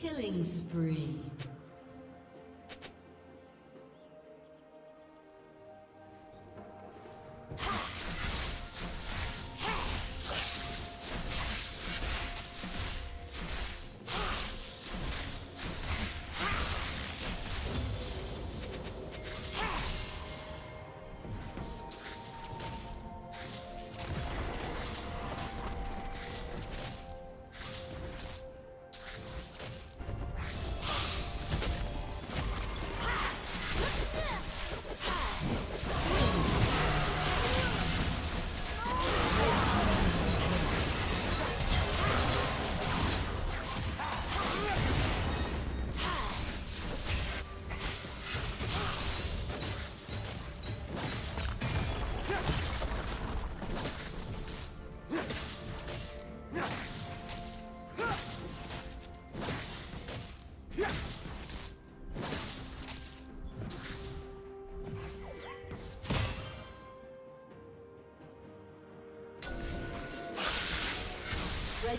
Killing spree. Red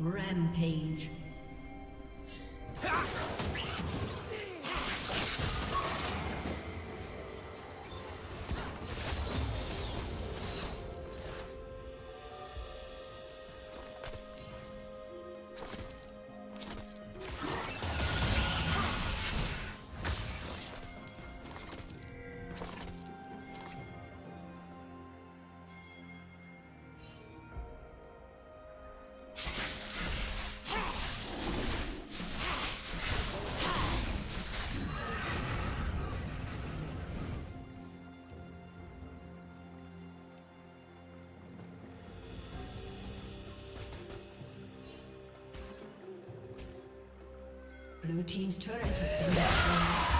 Rampage. Blue team's turret has been destroyed.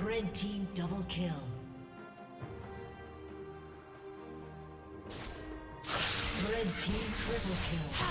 Red team double kill. Red team triple kill.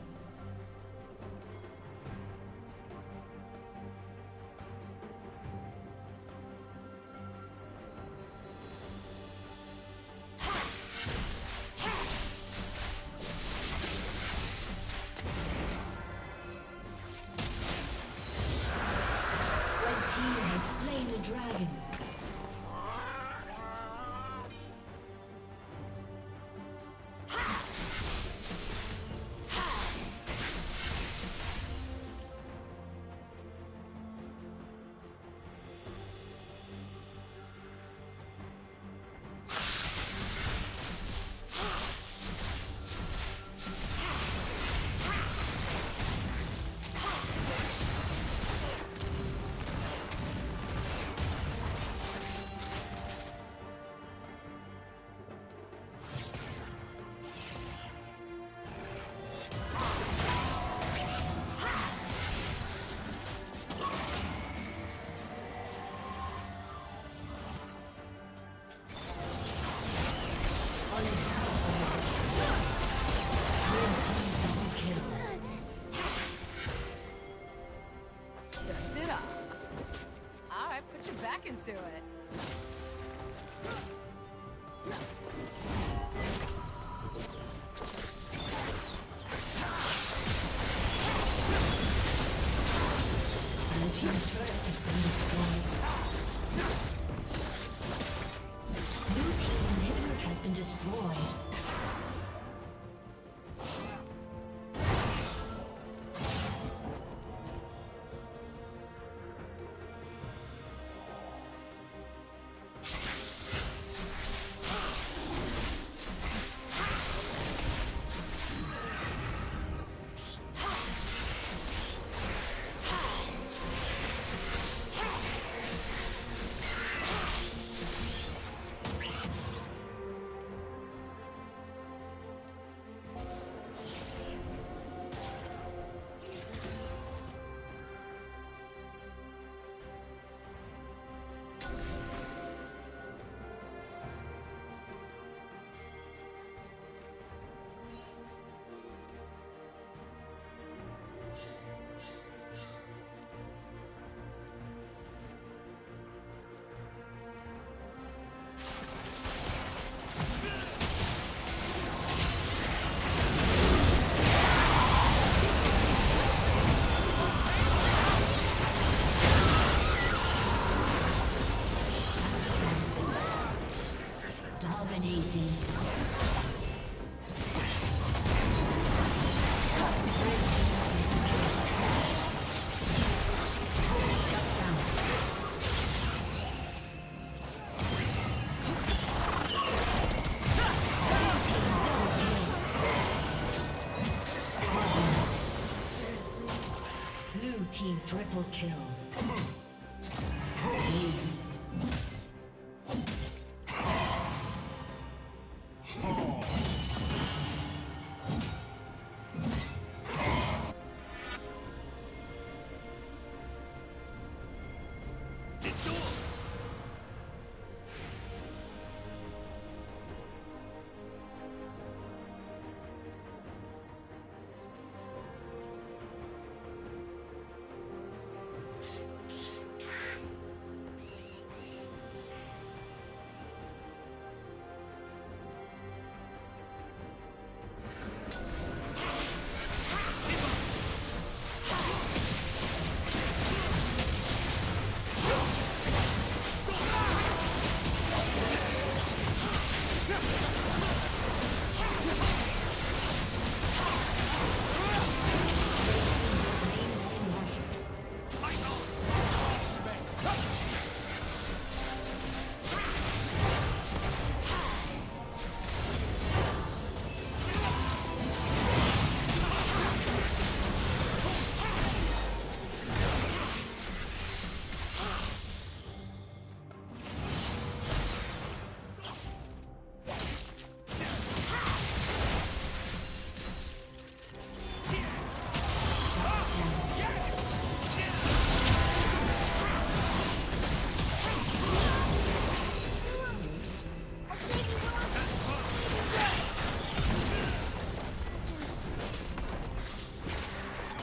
Do it. Triple kill.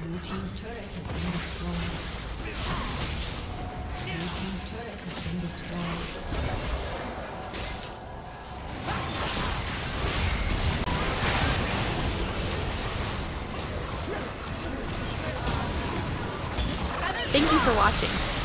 Blue team's turret has been destroyed. Blue team's turret has been destroyed. Thank you for watching.